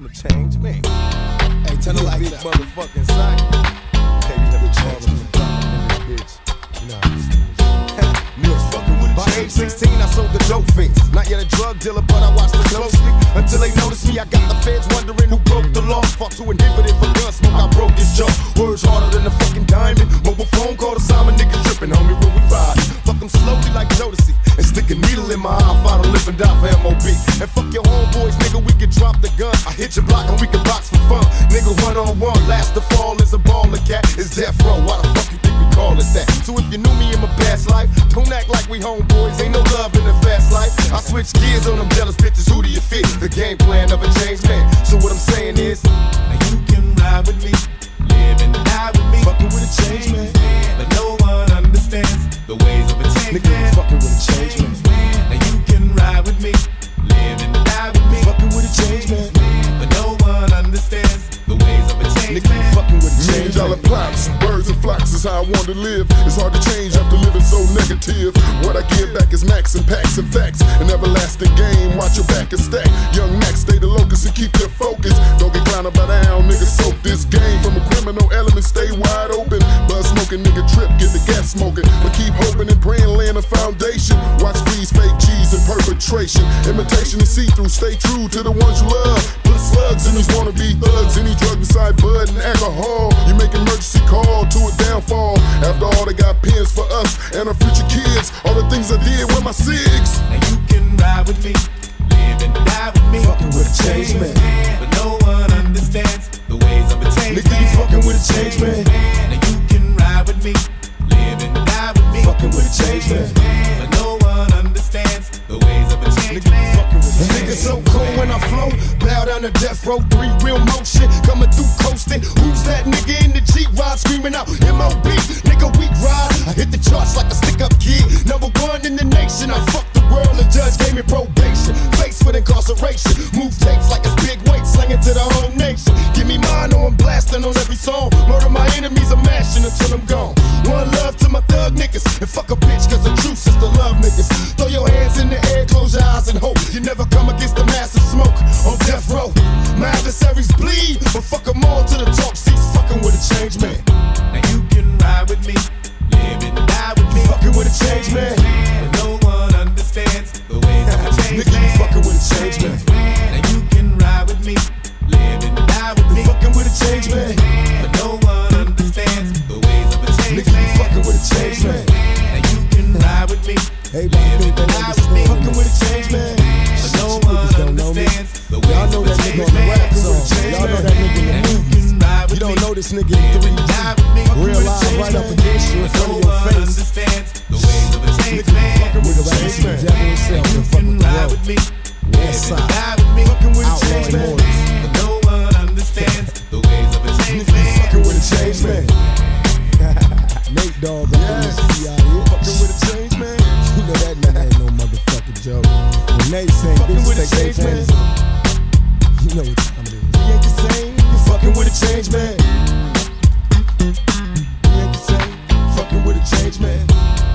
never change me. Hey, tell her like that motherfucking sight. Hey, you never change me. In this bitch, you know how this thing is. You was fucking with a by age 16, I sold the dope fiends. Not yet a drug dealer, but I watched it closely. Until they noticed me, I got the feds wondering who broke the law. Fought to inhibit it for gun smoke, I broke this jaw. Words harder than a fucking diamond. Mobile phone call to Simon, nigga tripping, homie, where we ride. Fuck them slowly like Jodeci. And stick a needle in my eye, fight to live and die for MOB. And fuck your homeboys, nigga, we can drop the gun. I hit your block and we can box for fun. Nigga, one-on-one, last to fall is a baller cat. It's death row, why the fuck you think we call it that? So if you knew me in my past life, don't act like we homeboys, ain't no love in the fast life. I switch gears on them jealous bitches, who do you fit? The game plan never changed, man. So what I'm saying is, now you can ride with me, live and die with me. Fucking with a change, man, but no one understands the ways of a change, man. Fucking with a change, man. Now you can ride with me, live and die with me. Fucking with a change, man, but no one understands the ways of a change, man. Fucking with a change, man. $1 plots, birds and flocks is how I want to live. It's hard to change after living so negative. What I give back is max and packs and facts. An everlasting game, watch your back and stack. Young Max, stay the locust and keep their focus. Don't get clowned about an owl, nigga, soak this game. From a criminal element, stay wide open. Buzz smoking, nigga, trip, get the gas smoking. But keep hoping and praying, laying a foundation. Watch freeze, fake cheese, and perpetration. Imitation is see-through, stay true to the ones you love. Put slugs in these wannabe thugs, any drug beside bud and alcohol. You make emergency call to a downfall. After all, they got pins for us and our future kids. All the things I did with my cigs. Now you can ride with me, live and die with me. Fucking with a change, man, but no one understands the ways of a change, nigga, man. You fucking with a change, man. Now you can ride with me, live and die with me. Fucking with a change, man, but no one understands the ways of a change, nigga, man. Fucking with a change, nigga, so cool when I flow. Bow down to death row, 3 real motion. Coming through coasting, who's that nigga in the G-Rod screaming out M.O.B. Nigga, we ride, I hit the charts like a stick-up kid. Number 1 in the nation, I fuck the world. The judge gave me probation, faced with incarceration. Move tapes like it's big weight, slinging to the whole nation. Give me mine or I'm blasting on every song. Murder my enemies, I'm mashing until I'm gone. One love to my thug niggas, and fuck a bitch cause the truth is the love niggas. Throw your hands in the air, close your eyes and hope you never come against the massive smoke on death row. My adversaries bleed, but fuck them all to the talk seats. Fucking with a change, man. Now you can ride with me, live and die with me. Fucking with a change, man, but no one understands the ways of a change, nigga, man. Fucking with a change, man. Now you can ride with me, live and die with me. Fucking with a change, man, but no one understands the ways of a change, nigga, man. Fucking with a change, man. Now you can ride with me, live and die with me. Fucking with a change, man, but no one understands the ways of a change, man. Y'all know that nigga in the movies. You don't know this nigga in 3D. Real life right up against you in front of your face. The ways of a change, man. Fucking with a change, man. You can ride with me, live and die with me. Fucking with a change, man, but no one understands the ways of a change, man. Fucking with a change, man. Nate Dogg on this out here. Fucking with a change, man. You know that nigga ain't no motherfucking joke. When Nate saying bitches take their change, you know what time it is. You ain't the same. Fucking with a change, man. You ain't the same. Fucking with a change, man.